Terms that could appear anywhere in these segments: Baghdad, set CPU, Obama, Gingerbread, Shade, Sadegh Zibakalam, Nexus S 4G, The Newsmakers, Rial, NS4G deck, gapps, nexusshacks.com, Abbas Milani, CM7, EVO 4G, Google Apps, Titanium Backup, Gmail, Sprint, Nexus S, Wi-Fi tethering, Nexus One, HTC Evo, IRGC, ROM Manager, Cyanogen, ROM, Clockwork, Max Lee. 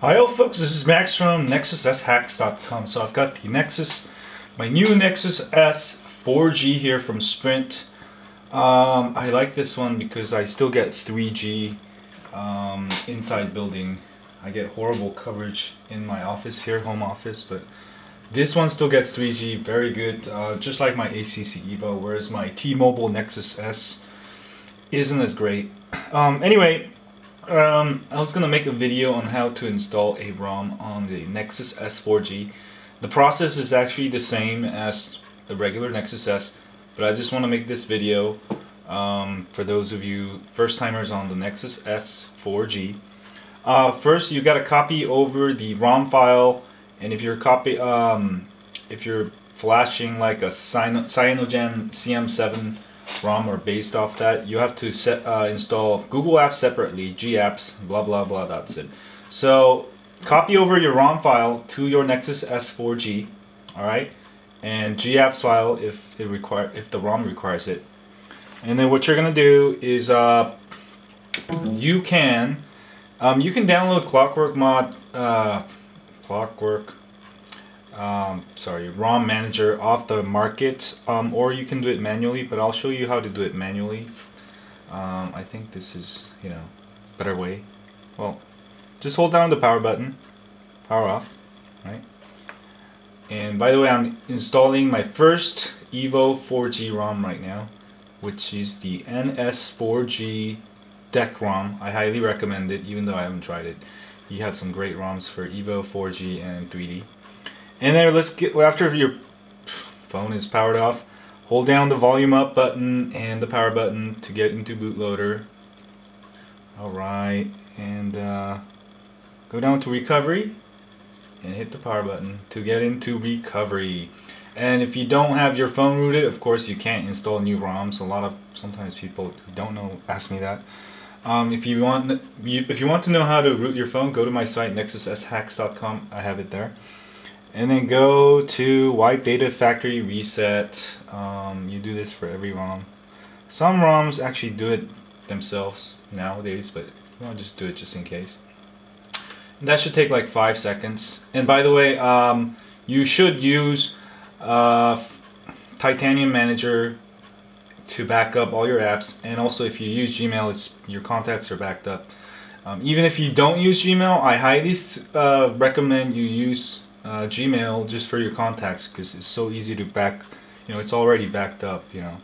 Hi all folks, this is Max from nexusshacks.com. So I've got the my new Nexus S 4G here from Sprint. I like this one because I still get 3G inside building. I get horrible coverage in my office here, home office, but this one still gets 3G, very good, just like my HTC Evo, whereas my T-Mobile Nexus S isn't as great. Anyway, I was going to make a video on how to install a ROM on the Nexus S 4G. The process is actually the same as the regular Nexus S, but I just want to make this video for those of you first-timers on the Nexus S 4G. First, you got to copy over the ROM file. And if you're if you're flashing like a Cyanogen CM7 ROM or based off that, you have to install Google Apps separately, gapps, blah blah blah. That's it. So copy over your ROM file to your Nexus S 4G, all right, and gapps file if the ROM requires it. And then what you're gonna do is you can download ROM Manager off the market, or you can do it manually, but I'll show you how to do it manually. I think this is, you know, better way. Well, just hold down the power button, power off, right? And by the way, I'm installing my first EVO 4G ROM right now, which is the NS4G deck ROM. I highly recommend it, even though I haven't tried it. You had some great ROMs for EVO 4G and 3D. And then let's get, after your phone is powered off, hold down the volume up button and the power button to get into bootloader. Alright, and go down to recovery and hit the power button to get into recovery. And if you don't have your phone rooted, of course you can't install new ROMs. Sometimes people who don't know ask me that. If you want to know how to root your phone, go to my site nexusshacks.com. I have it there. And then go to wipe data factory reset. You do this for every ROM. Some ROMs actually do it themselves nowadays, but you want to just do it just in case. And that should take like 5 seconds. And by the way, you should use Titanium Manager to back up all your apps, and also if you use Gmail, your contacts are backed up. Even if you don't use Gmail, I highly recommend you use Gmail just for your contacts, because it's so easy to back, you know, it's already backed up, you know.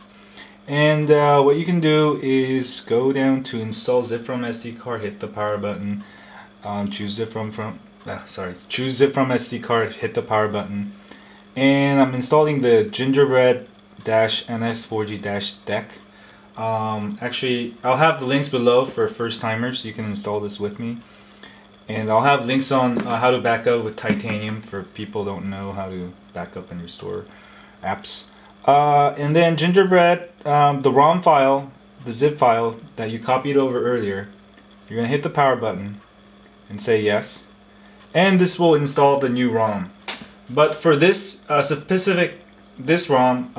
And what you can do is go down to install zip from SD card, hit the power button, choose zip from SD card, hit the power button, and I'm installing the Gingerbread -NS4G deck. Actually, I'll have the links below for first timers. You can install this with me, and I'll have links on how to back up with Titanium for people who don't know how to back up and restore apps. And then Gingerbread, the ROM file, the zip file that you copied over earlier, you're gonna hit the power button and say yes, and this will install the new ROM. But for this specific ROM,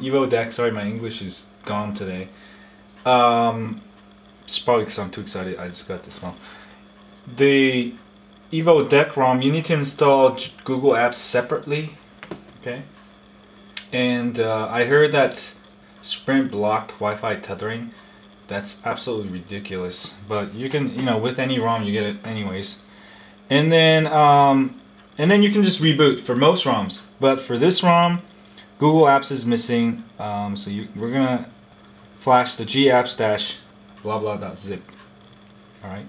EVO Deck, sorry my English is gone today, it's probably because I'm too excited, I just got this one. The EVO Deck ROM, you need to install Google Apps separately, okay? And I heard that Sprint blocked Wi-Fi tethering. That's absolutely ridiculous, but you can, you know, with any ROM you get it anyways. And then you can just reboot for most ROMs, but for this ROM, Google Apps is missing, so we're gonna flash the gapps -blah blah .zip. All right,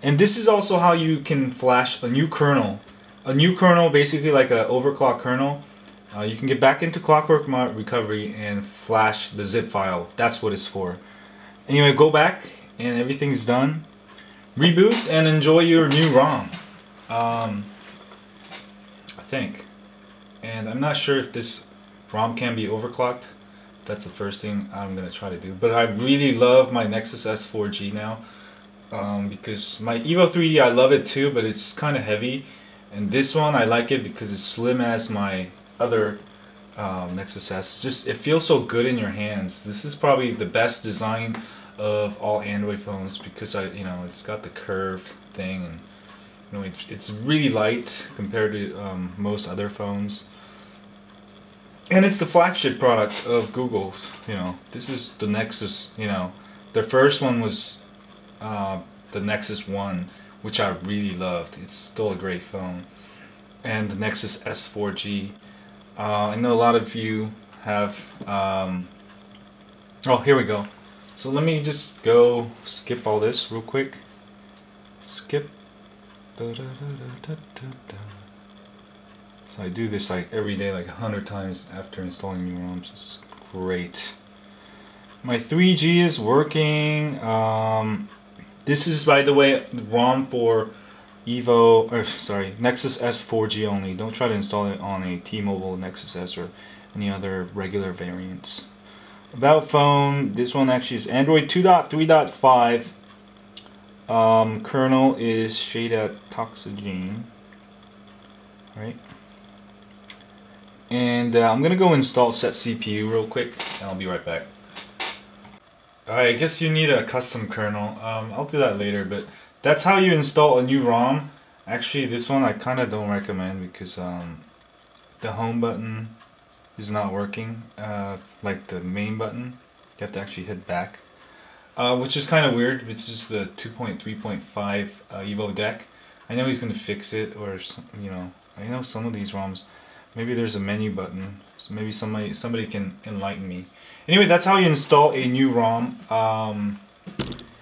and this is also how you can flash a new kernel. A new kernel, basically like an overclock kernel. You can get back into Clockwork Recovery and flash the zip file. That's what it's for. Anyway, go back and everything's done. Reboot and enjoy your new ROM. I think, and I'm not sure if this ROM can be overclocked. That's the first thing I'm gonna try to do, but I really love my Nexus S 4G now, because my Evo 3D, I love it too, but it's kind of heavy, and this one I like it because it's slim as my other Nexus S. Just, it feels so good in your hands. This is probably the best design of all Android phones because it's got the curved thing, and You know, it's really light compared to most other phones, and it's the flagship product of Google's. You know, this is the Nexus. You know, their first one was the Nexus One, which I really loved. It's still a great phone, and the Nexus S 4G. I know a lot of you have. Oh, here we go. So let me just go skip all this real quick. Skip. So I do this like every day, like 100 times after installing new ROMs. It's great. My 3G is working. This is, by the way, ROM for EVO, or sorry, Nexus S 4G only. Don't try to install it on a T-Mobile Nexus S or any other regular variants. About phone, this one actually is Android 2.3.5. Kernel is Shade at Toxigen. Right? And I'm gonna go install set CPU real quick, and I'll be right back. Alright, I guess you need a custom kernel. I'll do that later, but that's how you install a new ROM. Actually, this one I kinda don't recommend because the home button is not working, like the main button. You have to actually hit back, which is kind of weird. It's just the 2.3.5 EVO deck. I know he's going to fix it, or some, you know, I know some of these ROMs. Maybe there's a menu button. So maybe somebody can enlighten me. Anyway, that's how you install a new ROM.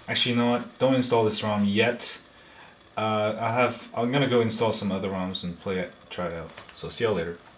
Actually, you know what? Don't install this ROM yet. I'm gonna go install some other ROMs and try it out. So see y'all later.